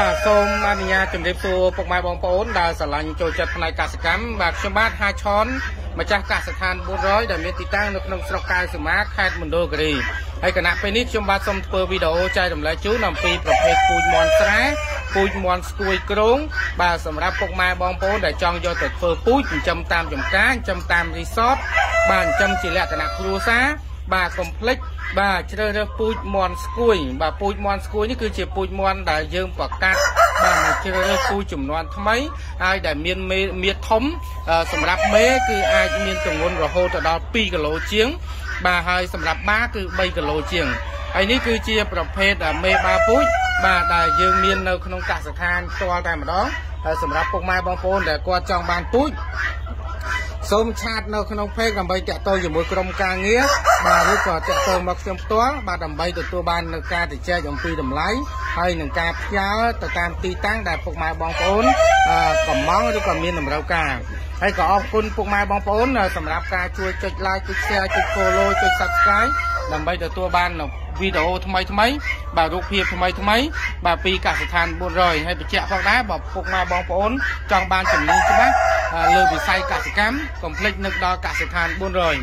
บาสมอนุญาตจุ่มเรียบตัวปกไม้บองปนดาสลังโจจัดพนัยกาศกรรมบาชมบ้านห้าช้อนมาจากกาศฐานบุร้อยดำเนินติดตั้งนกนกสกายสมาร์ทแคดมุนโดกรีให้คณะไปนิดชมบ้านสมเปิดวิดีโอใจดำไหลจู้นำปีประเภทปูนมอนสระปูนมอนสกุยกรงบาสำหรับปกไม้บองปนได้จองยอดติดเฟอร์ปูนจำตามจำกลางจำตามรีสอร์ทบ้านจำจิละคณะครูซาบาคอมเพล็กซ์บาเจริญปูดมอนสกุยบาปูดมอนสกุยนี่คือเจียปูดมอนได้ยืมปากกาบาเจริญปูจุ่มนวลทำไมไอ้ได้เมียนทมสำหรับเมคือไอ้เมียนจำนวนระโหดต่อปีกิโลเชียงบาไฮสำหรับบ้าคือใบกิโลเชียงไอ้นี่คือเจียประเภทเมบาปูดบาได้ยืมเมียนในขนมกาสถานตัวแต่หมดน้องสำหรับพวกไม้บางคนแต่กวาดจองบานปูดส้มชาตินขนมเพกดำใบแจกโตอยู่บนกรมการเงี้ยบาด้วยกว่าแจกโตมาเชื่อมตัวบาดำใบตัวตัวบานในการติดแจกอย่างปีดำไหลให้หนึ่งการพิจารณาการตีตั้งแต่พวกไม้บางคนกล่อมม้าด้วยกล่อมมีนำเราการให้ก็ออกคุณพวกไม้บางคนสำหรับการช่วยจุดไลค์จุดแชร์จุดโฟโล่จุดซับสไคร์ดำใบตัวบานเราวิดีโอทำไมบารุกเพียบทำไมบาปีกาสถานบุญรอยให้ไปแจกพักได้บอกพวกไม้บางคนจองบานจุดนี้ใช่ไหมเลยไปใส่กาศกรรมคอมเพล็กซ์นึกดอกาศฐานบุญรอย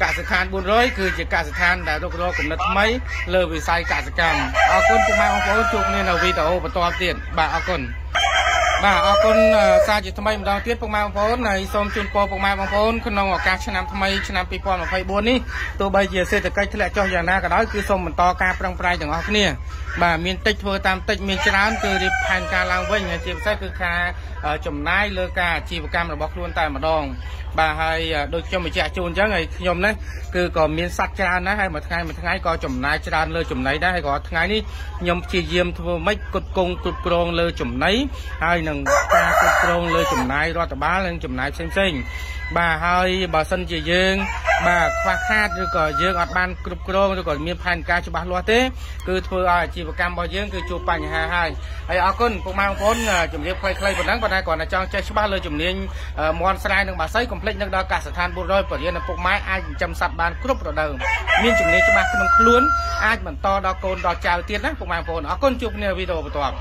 กาศฐานบุญรอยคือจะกาศฐานแต่รอบๆกลุ่มนั้นทำไมเลยไปใส่กาศกรรมเอาคนพวกไม้บางคนจุกเนี่ยเราวิดีโอประตอมเตียนบาเอาคนบ่าเอาคนซาจิตทำไมมันดองเตี้ยปกไม้บางโพนในสมจุนโปปกไม้บางโพนขนมออกการชนะทำไมชนะปีปอนออกไปบนนี่ตัวใบเยื่อเศษตะไคร้ทะเลจ่ออย่างน่ากระด้อยคือสมมันต่อการปรังปรายอย่างออกเนี่ยบ่ามีติดเพื่อตามติดมีจราจรคือริบผ่านการล้างไว้อย่างเจียมใส่คือคาจมน้ายเลือกาจีบกรรมระบอกล้วนตายมาดองบ่าให้โดยจมไปแจกจูนจ้าไงยมนะคือก่อมีสักจานนะให้มาทั้งไงก่อจมน้ายจราจรเลือกจมไหนได้ก่อทั้งไงนี่ยมจีเยี่ยมทั่วไม่กดกงกดกรองเลือกจมไหนให้หนึ่งการกดกรองเลือกจมน้ายรอดแต่บ้าเลือกจมน้ายเซ็งๆบ่าให้บ่าสันจีเยื่อบ่าควาคาดหรือก่อเยื่ออัดบ้านกดกรองหรือก่อมีผ่านการจุบาลัวเต้คือทั่วจีบกรรมบ่เยื่อคือจูปัญหาให้ไอ้เอาคนพวกมาคนจมเรียบใครๆบนนั้นบนนั้นก่อนนะจ้องใจชุบบ้าเลยจมเนียนมอนสไลด์หนึ่งบ่าไซคอมเพล็กซ์นักดากาศฐานบุรอยปลดเย็นปกไม้อาจจำสับบานครบระดับมีจุ่มนี้จุ่มมาขนมคล้วนอาจเหมือนตอดอกโกนดอกจาวเตี้ยนะปกไม้โพนเอาก้นจุ่มเนี่ยวิดีโอประตอบ